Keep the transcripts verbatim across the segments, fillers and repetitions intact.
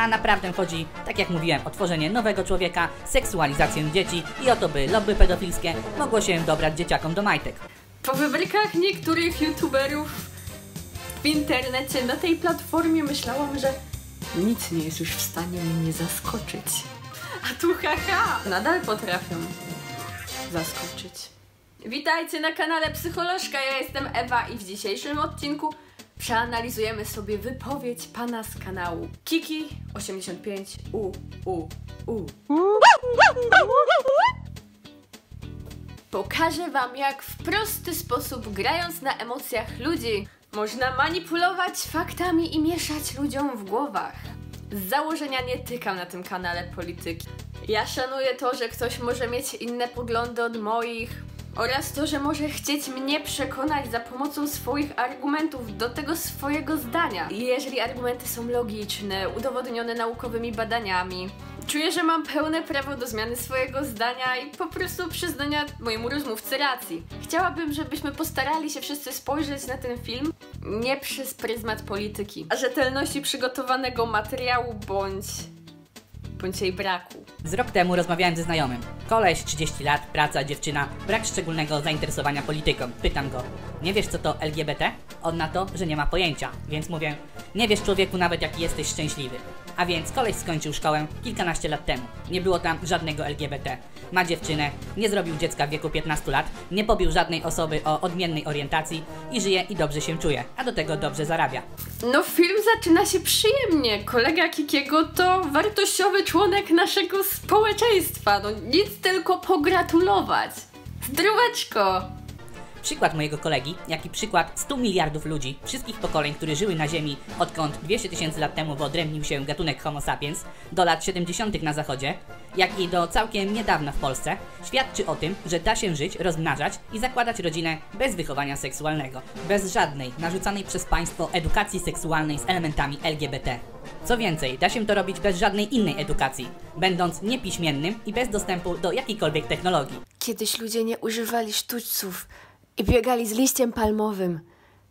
A naprawdę chodzi, tak jak mówiłem, o tworzenie nowego człowieka, seksualizację dzieci i o to, by lobby pedofilskie mogło się dobrać dzieciakom do majtek. Po wybrykach niektórych youtuberów w internecie na tej platformie myślałam, że nic nie jest już w stanie mnie zaskoczyć. A tu haha! Nadal potrafią zaskoczyć. Witajcie na kanale Psycholożka, ja jestem Ewa i w dzisiejszym odcinku przeanalizujemy sobie wypowiedź pana z kanału Kiki osiemdziesiąt pięć U U U. Pokażę wam, jak w prosty sposób, grając na emocjach ludzi, można manipulować faktami i mieszać ludziom w głowach. Z założenia nie tykam na tym kanale polityki. Ja szanuję to, że ktoś może mieć inne poglądy od moich, oraz to, że może chcieć mnie przekonać za pomocą swoich argumentów do tego swojego zdania. Jeżeli argumenty są logiczne, udowodnione naukowymi badaniami, czuję, że mam pełne prawo do zmiany swojego zdania i po prostu przyznania mojemu rozmówcy racji. Chciałabym, żebyśmy postarali się wszyscy spojrzeć na ten film nie przez pryzmat polityki, a rzetelności przygotowanego materiału bądź... bądź jej braku. Z rok temu rozmawiałem ze znajomym. Koleś, trzydzieści lat, praca, dziewczyna, brak szczególnego zainteresowania polityką. Pytam go, nie wiesz co to L G B T? On na to, że nie ma pojęcia, więc mówię, nie wiesz człowieku nawet jaki jesteś szczęśliwy. A więc koleś skończył szkołę kilkanaście lat temu. Nie było tam żadnego L G B T. Ma dziewczynę, nie zrobił dziecka w wieku piętnastu lat, nie pobił żadnej osoby o odmiennej orientacji i żyje i dobrze się czuje, a do tego dobrze zarabia. No film zaczyna się przyjemnie. Kolega Kikiego to wartościowy członek naszego społeczeństwa. No nic tylko pogratulować. Zdróweczko! Przykład mojego kolegi, jak i przykład stu miliardów ludzi, wszystkich pokoleń, które żyły na Ziemi, odkąd dwieście tysięcy lat temu wyodrębnił się gatunek homo sapiens, do lat siedemdziesiątych na zachodzie, jak i do całkiem niedawna w Polsce, świadczy o tym, że da się żyć, rozmnażać i zakładać rodzinę bez wychowania seksualnego, bez żadnej narzucanej przez państwo edukacji seksualnej z elementami L G B T. Co więcej, da się to robić bez żadnej innej edukacji, będąc niepiśmiennym i bez dostępu do jakiejkolwiek technologii. Kiedyś ludzie nie używali sztućców i biegali z liściem palmowym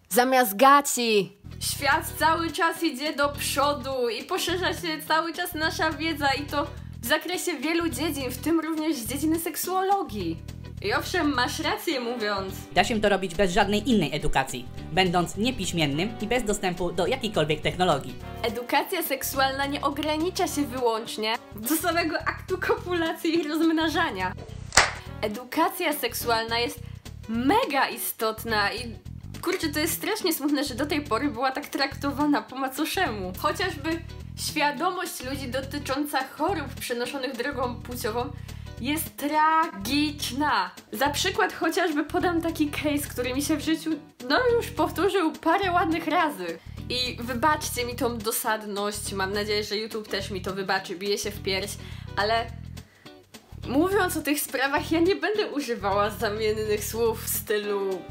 zamiast gaci. Świat cały czas idzie do przodu i poszerza się cały czas nasza wiedza, i to w zakresie wielu dziedzin, w tym również dziedziny seksuologii. I owszem, masz rację mówiąc. Da się to robić bez żadnej innej edukacji, będąc niepiśmiennym i bez dostępu do jakiejkolwiek technologii. Edukacja seksualna nie ogranicza się wyłącznie do samego aktu kopulacji i rozmnażania. Edukacja seksualna jest mega istotna i kurczę, to jest strasznie smutne, że do tej pory była tak traktowana po macoszemu. Chociażby świadomość ludzi dotycząca chorób przenoszonych drogą płciową jest tragiczna. Za przykład chociażby podam taki case, który mi się w życiu no już powtórzył parę ładnych razy. I wybaczcie mi tą dosadność, mam nadzieję, że YouTube też mi to wybaczy, bije się w pierś, ale... mówiąc o tych sprawach, ja nie będę używała zamiennych słów w stylu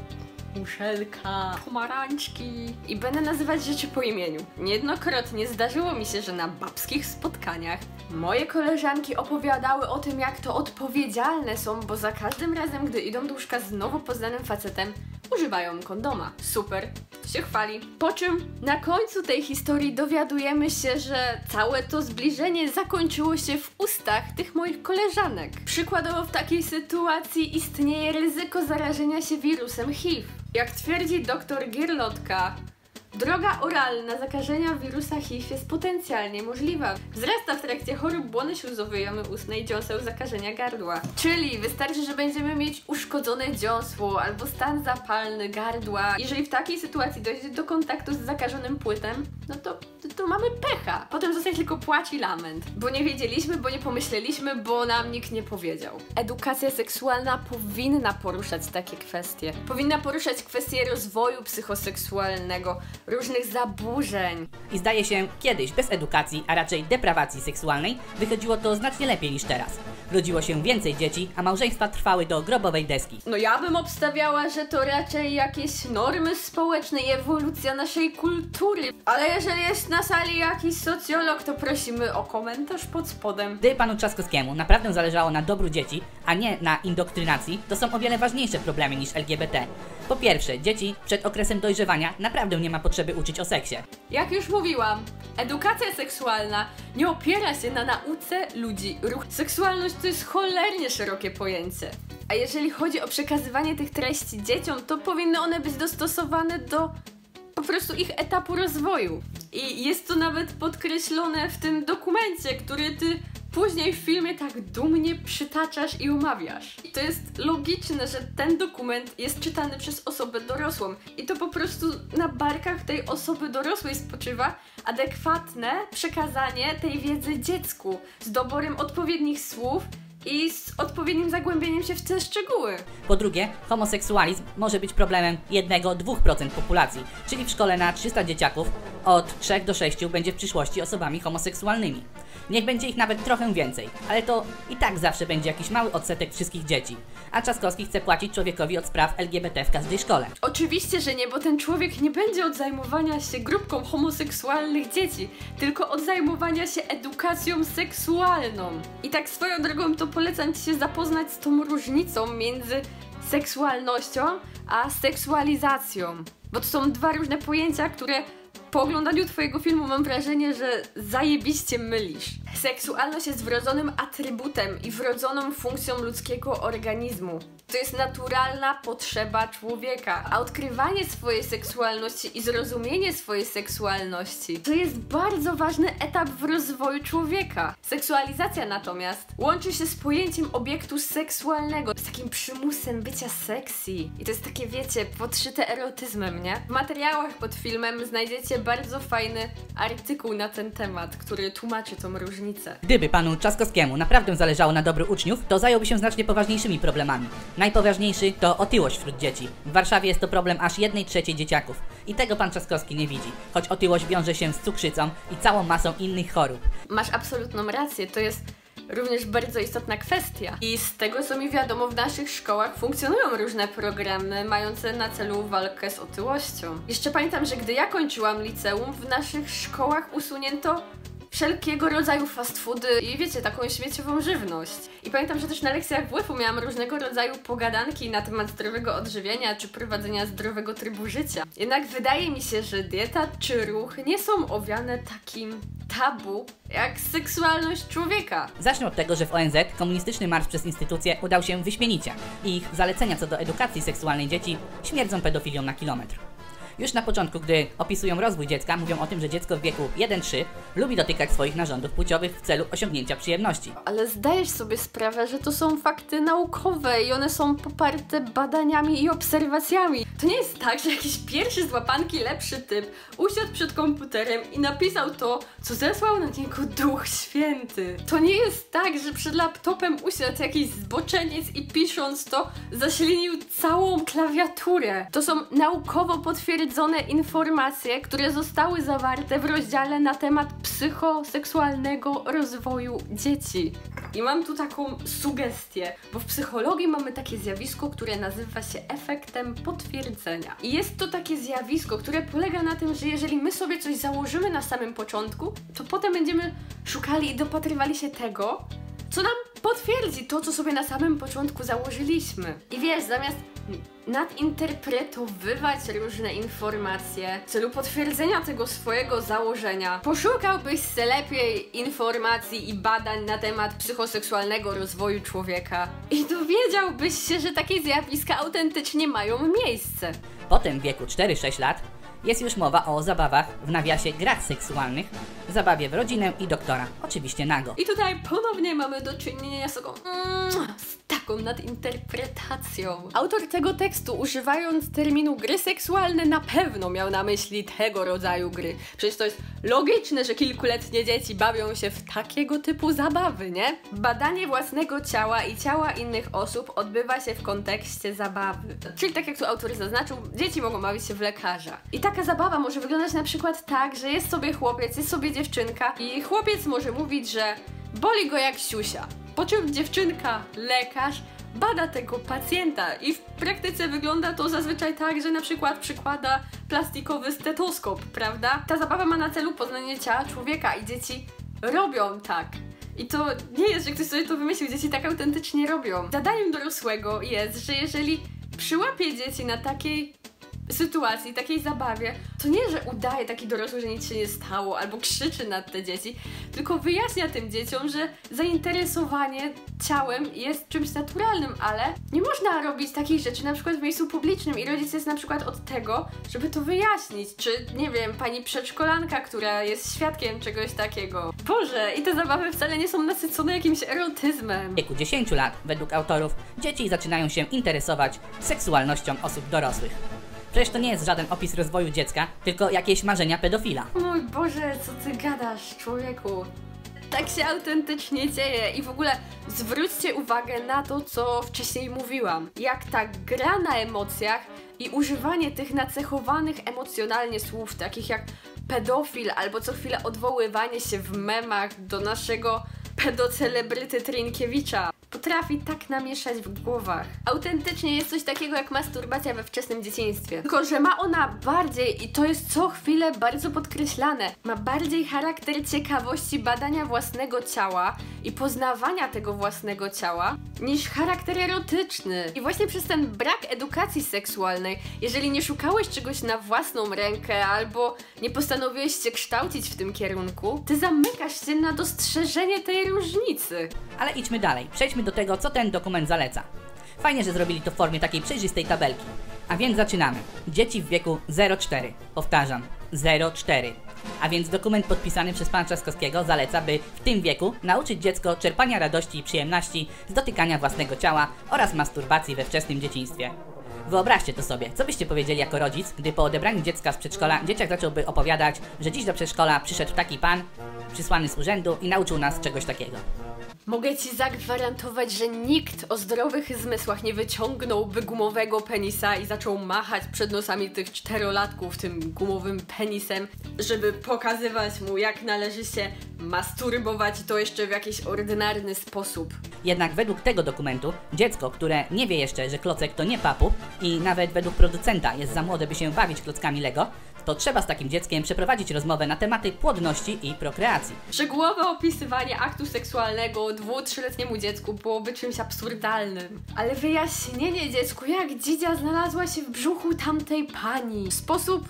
muszelka, pomarańczki i będę nazywać rzeczy po imieniu. Niejednokrotnie zdarzyło mi się, że na babskich spotkaniach moje koleżanki opowiadały o tym, jak to odpowiedzialne są, bo za każdym razem, gdy idą do łóżka z nowo poznanym facetem, używają kondoma. Super, to się chwali. Po czym na końcu tej historii dowiadujemy się, że całe to zbliżenie zakończyło się w ustach tych moich koleżanek. Przykładowo w takiej sytuacji istnieje ryzyko zarażenia się wirusem H I V. Jak twierdzi dr Gierlotka, droga oralna zakażenia wirusa H I V jest potencjalnie możliwa. Wzrasta w trakcie chorób błony śluzowej, jamy ustnej, dziąseł, zakażenia gardła. Czyli wystarczy, że będziemy mieć uszkodzone dziąsło albo stan zapalny gardła. Jeżeli w takiej sytuacji dojdzie do kontaktu z zakażonym płytem, no to, to, to mamy pecha. Potem zostaje tylko płacz i lament. Bo nie wiedzieliśmy, bo nie pomyśleliśmy, bo nam nikt nie powiedział. Edukacja seksualna powinna poruszać takie kwestie. Powinna poruszać kwestie rozwoju psychoseksualnego, różnych zaburzeń. I zdaje się, kiedyś bez edukacji, a raczej deprawacji seksualnej, wychodziło to znacznie lepiej niż teraz. Rodziło się więcej dzieci, a małżeństwa trwały do grobowej deski. No ja bym obstawiała, że to raczej jakieś normy społeczne i ewolucja naszej kultury. Ale jeżeli jest na sali jakiś socjolog, to prosimy o komentarz pod spodem. Gdy panu Trzaskowskiemu naprawdę zależało na dobru dzieci, a nie na indoktrynacji, to są o wiele ważniejsze problemy niż L G B T. Po pierwsze, dzieci przed okresem dojrzewania naprawdę nie ma potrzeby potrzeby uczyć o seksie. Jak już mówiłam, edukacja seksualna nie opiera się na nauce ludzi. Ruch. Seksualność to jest cholernie szerokie pojęcie. A jeżeli chodzi o przekazywanie tych treści dzieciom, to powinny one być dostosowane do po prostu ich etapu rozwoju. I jest to nawet podkreślone w tym dokumencie, który ty później w filmie tak dumnie przytaczasz i omawiasz. I to jest logiczne, że ten dokument jest czytany przez osobę dorosłą i to po prostu na barkach tej osoby dorosłej spoczywa adekwatne przekazanie tej wiedzy dziecku z doborem odpowiednich słów i z odpowiednim zagłębieniem się w te szczegóły. Po drugie, homoseksualizm może być problemem jednego do dwóch procent populacji, czyli w szkole na trzysta dzieciaków od trzech do sześciu będzie w przyszłości osobami homoseksualnymi. Niech będzie ich nawet trochę więcej, ale to i tak zawsze będzie jakiś mały odsetek wszystkich dzieci. A Trzaskowski chce płacić człowiekowi od spraw L G B T w każdej szkole. Oczywiście, że nie, bo ten człowiek nie będzie od zajmowania się grupką homoseksualnych dzieci, tylko od zajmowania się edukacją seksualną. I tak swoją drogą to polecam ci się zapoznać z tą różnicą między seksualnością a seksualizacją. Bo to są dwa różne pojęcia, które po oglądaniu twojego filmu mam wrażenie, że zajebiście mylisz. Seksualność jest wrodzonym atrybutem i wrodzoną funkcją ludzkiego organizmu. To jest naturalna potrzeba człowieka, a odkrywanie swojej seksualności i zrozumienie swojej seksualności to jest bardzo ważny etap w rozwoju człowieka. Seksualizacja natomiast łączy się z pojęciem obiektu seksualnego, z takim przymusem bycia sexy. I to jest takie, wiecie, podszyte erotyzmem, nie? W materiałach pod filmem znajdziecie bardzo fajny artykuł na ten temat, który tłumaczy tą różnicę. Gdyby panu Trzaskowskiemu naprawdę zależało na dobru uczniów, to zająłby się znacznie poważniejszymi problemami. Najpoważniejszy to otyłość wśród dzieci. W Warszawie jest to problem aż jednej trzeciej dzieciaków. I tego pan Trzaskowski nie widzi, choć otyłość wiąże się z cukrzycą i całą masą innych chorób. Masz absolutną rację, to jest również bardzo istotna kwestia. I z tego, co mi wiadomo, w naszych szkołach funkcjonują różne programy mające na celu walkę z otyłością. Jeszcze pamiętam, że gdy ja kończyłam liceum, w naszych szkołach usunięto wszelkiego rodzaju fast foody i wiecie, taką śmieciową żywność. I pamiętam, że też na lekcjach W F-u miałam różnego rodzaju pogadanki na temat zdrowego odżywienia czy prowadzenia zdrowego trybu życia. Jednak wydaje mi się, że dieta czy ruch nie są owiane takim tabu jak seksualność człowieka. Zacznę od tego, że w O N Z komunistyczny marsz przez instytucje udał się wyśmienicie i ich zalecenia co do edukacji seksualnej dzieci śmierdzą pedofilią na kilometr. Już na początku, gdy opisują rozwój dziecka, mówią o tym, że dziecko w wieku jeden do trzech lubi dotykać swoich narządów płciowych w celu osiągnięcia przyjemności. Ale zdajesz sobie sprawę, że to są fakty naukowe i one są poparte badaniami i obserwacjami. To nie jest tak, że jakiś pierwszy z łapanki lepszy typ usiadł przed komputerem i napisał to, co zesłał na niego Duch Święty. To nie jest tak, że przed laptopem usiadł jakiś zboczeniec i pisząc to zaślinił całą klawiaturę. To są naukowo potwierdzone informacje, które zostały zawarte w rozdziale na temat psychoseksualnego rozwoju dzieci. I mam tu taką sugestię, bo w psychologii mamy takie zjawisko, które nazywa się efektem potwierdzenia. I jest to takie zjawisko, które polega na tym, że jeżeli my sobie coś założymy na samym początku, to potem będziemy szukali i dopatrywali się tego, co nam potwierdzi to, co sobie na samym początku założyliśmy. I wiesz, zamiast nadinterpretowywać różne informacje w celu potwierdzenia tego swojego założenia, poszukałbyś se lepiej informacji i badań na temat psychoseksualnego rozwoju człowieka i dowiedziałbyś się, że takie zjawiska autentycznie mają miejsce. Potem w wieku czterech do sześciu lat jest już mowa o zabawach w nawiasie grach seksualnych, zabawie w rodzinę i doktora, oczywiście nago. I tutaj ponownie mamy do czynienia z taką, mm, z taką nadinterpretacją. Autor tego tekstu, używając terminu gry seksualne, na pewno miał na myśli tego rodzaju gry. Przecież to jest logiczne, że kilkuletnie dzieci bawią się w takiego typu zabawy, nie? Badanie własnego ciała i ciała innych osób odbywa się w kontekście zabawy. Czyli tak jak tu autor zaznaczył, dzieci mogą bawić się w lekarza. I taka zabawa może wyglądać na przykład tak, że jest sobie chłopiec, jest sobie dziewczynka i chłopiec może mówić, że boli go jak siusia, po czym dziewczynka, lekarz, bada tego pacjenta i w praktyce wygląda to zazwyczaj tak, że na przykład przykłada plastikowy stetoskop, prawda? Ta zabawa ma na celu poznanie ciała człowieka i dzieci robią tak. I to nie jest, że ktoś sobie to wymyślił, dzieci tak autentycznie robią. Zadaniem dorosłego jest, że jeżeli przyłapie dzieci na takiej sytuacji, takiej zabawie, to nie, że udaje taki dorosły, że nic się nie stało albo krzyczy na te dzieci, tylko wyjaśnia tym dzieciom, że zainteresowanie ciałem jest czymś naturalnym, ale nie można robić takich rzeczy na przykład w miejscu publicznym i rodzic jest na przykład od tego, żeby to wyjaśnić, czy nie wiem, pani przedszkolanka, która jest świadkiem czegoś takiego. Boże, i te zabawy wcale nie są nasycone jakimś erotyzmem. W wieku dziesięciu lat, według autorów, dzieci zaczynają się interesować seksualnością osób dorosłych. Przecież to nie jest żaden opis rozwoju dziecka, tylko jakieś marzenia pedofila. O mój Boże, co ty gadasz, człowieku? Tak się autentycznie dzieje i w ogóle zwróćcie uwagę na to, co wcześniej mówiłam. Jak ta gra na emocjach i używanie tych nacechowanych emocjonalnie słów, takich jak pedofil albo co chwilę odwoływanie się w memach do naszego pedocelebryty Trinkiewicza, potrafi tak namieszać w głowach. Autentycznie jest coś takiego jak masturbacja we wczesnym dzieciństwie. Tylko że ma ona bardziej, i to jest co chwilę bardzo podkreślane, ma bardziej charakter ciekawości badania własnego ciała i poznawania tego własnego ciała, niż charakter erotyczny. I właśnie przez ten brak edukacji seksualnej, jeżeli nie szukałeś czegoś na własną rękę albo nie postanowiłeś się kształcić w tym kierunku, ty zamykasz się na dostrzeżenie tej różnicy. Ale idźmy dalej. Przejdźmy do tego, co ten dokument zaleca. Fajnie, że zrobili to w formie takiej przejrzystej tabelki. A więc zaczynamy. Dzieci w wieku zero do czterech. Powtarzam, zero do czterech. A więc dokument podpisany przez pana Trzaskowskiego zaleca, by w tym wieku nauczyć dziecko czerpania radości i przyjemności z dotykania własnego ciała oraz masturbacji we wczesnym dzieciństwie. Wyobraźcie to sobie, co byście powiedzieli jako rodzic, gdy po odebraniu dziecka z przedszkola dzieciak zacząłby opowiadać, że dziś do przedszkola przyszedł taki pan, przysłany z urzędu i nauczył nas czegoś takiego. Mogę ci zagwarantować, że nikt o zdrowych zmysłach nie wyciągnąłby gumowego penisa i zaczął machać przed nosami tych czterolatków tym gumowym penisem, żeby pokazywać mu, jak należy się masturbować, to jeszcze w jakiś ordynarny sposób. Jednak według tego dokumentu dziecko, które nie wie jeszcze, że klocek to nie papup i nawet według producenta jest za młode, by się bawić klockami Lego, to trzeba z takim dzieckiem przeprowadzić rozmowę na tematy płodności i prokreacji. Szczegółowe opisywanie aktu seksualnego dwu-trzyletniemu dziecku byłoby czymś absurdalnym. Ale wyjaśnienie dziecku, jak dzidzia znalazła się w brzuchu tamtej pani, w sposób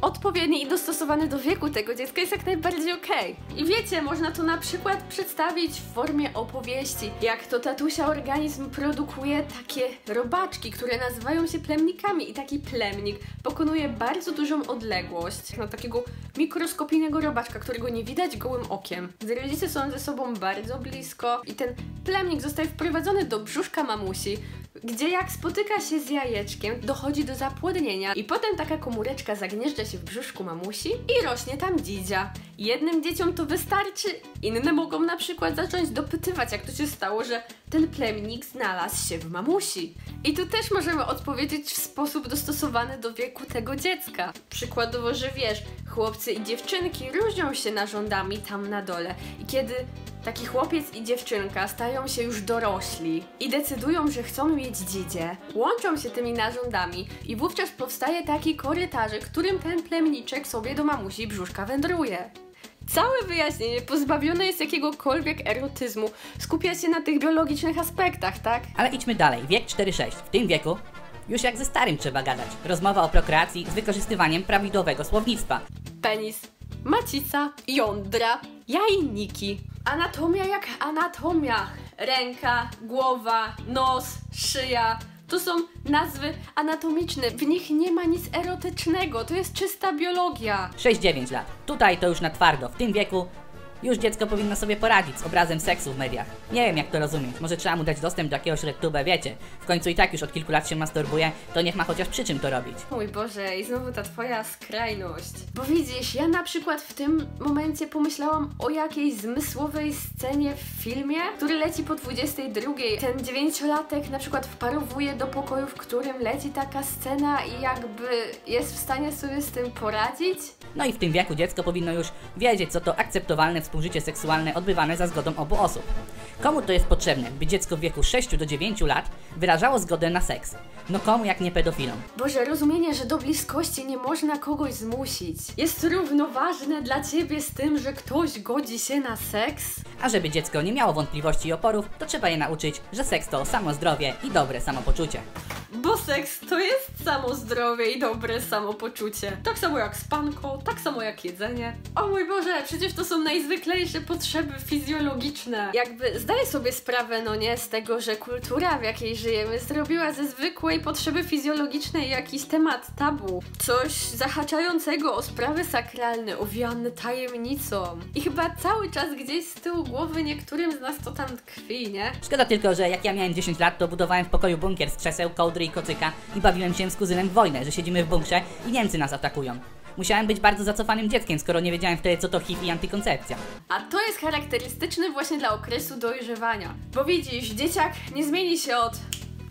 odpowiedni i dostosowany do wieku tego dziecka, jest jak najbardziej okej. I wiecie, można to na przykład przedstawić w formie opowieści, jak to tatusia organizm produkuje takie robaczki, które nazywają się plemnikami i taki plemnik pokonuje bardzo dużą odległość, no, takiego mikroskopijnego robaczka, którego nie widać gołym okiem. Gdy rodzice są ze sobą bardzo blisko i ten plemnik zostaje wprowadzony do brzuszka mamusi, gdzie jak spotyka się z jajeczkiem, dochodzi do zapłodnienia i potem taka komóreczka zagnieżdża się w brzuszku mamusi i rośnie tam dzidzia. Jednym dzieciom to wystarczy, inne mogą na przykład zacząć dopytywać, jak to się stało, że ten plemnik znalazł się w mamusi. I tu też możemy odpowiedzieć w sposób dostosowany do wieku tego dziecka. Przykładowo, że wiesz, chłopcy i dziewczynki różnią się narządami tam na dole i kiedy taki chłopiec i dziewczynka stają się już dorośli i decydują, że chcą mieć dzidzie, łączą się tymi narządami i wówczas powstaje taki korytarzek, którym ten plemniczek sobie do mamusi brzuszka wędruje. Całe wyjaśnienie pozbawione jest jakiegokolwiek erotyzmu, skupia się na tych biologicznych aspektach, tak? Ale idźmy dalej, wiek cztery do sześciu. W tym wieku już jak ze starym trzeba gadać. Rozmowa o prokreacji z wykorzystywaniem prawidłowego słownictwa. Penis, macica, jądra, jajniki. Anatomia jak anatomia. Ręka, głowa, nos, szyja. To są nazwy anatomiczne, w nich nie ma nic erotycznego, to jest czysta biologia. sześć do dziewięciu lat. Tutaj to już na twardo, w tym wieku już dziecko powinno sobie poradzić z obrazem seksu w mediach. Nie wiem, jak to rozumieć, może trzeba mu dać dostęp do jakiegoś RedTube'a, wiecie. W końcu i tak już od kilku lat się masturbuje, to niech ma chociaż przy czym to robić. Mój Boże, i znowu ta twoja skrajność. Bo widzisz, ja na przykład w tym momencie pomyślałam o jakiejś zmysłowej scenie w filmie, który leci po dwudziestej drugiej. Ten dziewięciolatek na przykład wparowuje do pokoju, w którym leci taka scena i jakby jest w stanie sobie z tym poradzić. No i w tym wieku dziecko powinno już wiedzieć, co to akceptowalne współżycie seksualne odbywane za zgodą obu osób. Komu to jest potrzebne, by dziecko w wieku sześciu do dziewięciu lat wyrażało zgodę na seks? No komu jak nie pedofilom? Boże, rozumienie, że do bliskości nie można kogoś zmusić, jest równoważne dla ciebie z tym, że ktoś godzi się na seks? A żeby dziecko nie miało wątpliwości i oporów, to trzeba je nauczyć, że seks to samo zdrowie i dobre samopoczucie. Bo seks to jest samo zdrowie i dobre samopoczucie. Tak samo jak spanko, tak samo jak jedzenie. O mój Boże, przecież to są najzwyklejsze potrzeby fizjologiczne. Jakby zdaję sobie sprawę, no nie, z tego, że kultura, w jakiej żyjemy, zrobiła ze zwykłej potrzeby fizjologicznej jakiś temat tabu. Coś zahaczającego o sprawy sakralne, owijane tajemnicą. I chyba cały czas gdzieś z tyłu głowy niektórym z nas to tam tkwi, nie? Szkoda tylko, że jak ja miałem dziesięć lat, to budowałem w pokoju bunkier z krzeseł, kołdry i kocyka i bawiłem się z kuzynem w wojnę, że siedzimy w bunkrze i Niemcy nas atakują. Musiałem być bardzo zacofanym dzieckiem, skoro nie wiedziałem wtedy, co to H I V i antykoncepcja. A to jest charakterystyczne właśnie dla okresu dojrzewania. Bo widzisz, dzieciak nie zmieni się od...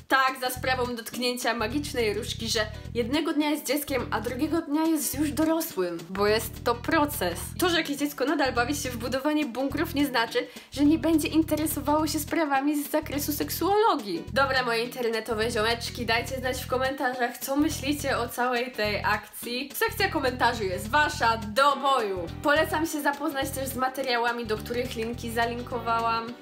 tak, za sprawą dotknięcia magicznej różdżki, że jednego dnia jest dzieckiem, a drugiego dnia jest już dorosłym, bo jest to proces. To, że jakieś dziecko nadal bawi się w budowanie bunkrów, nie znaczy, że nie będzie interesowało się sprawami z zakresu seksuologii. Dobra, moje internetowe ziomeczki, dajcie znać w komentarzach, co myślicie o całej tej akcji. Sekcja komentarzy jest wasza, do boju! Polecam się zapoznać też z materiałami, do których linki zalinkowałam.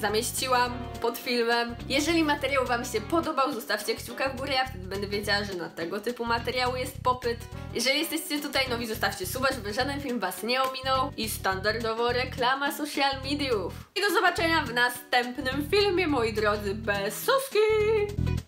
Zamieściłam pod filmem. Jeżeli materiał wam się podobał, zostawcie kciuka w górę, ja wtedy będę wiedziała, że na tego typu materiały jest popyt. Jeżeli jesteście tutaj nowi, zostawcie suba, żeby żaden film was nie ominął. I standardowo reklama social mediów. I do zobaczenia w następnym filmie, moi drodzy, bez suski!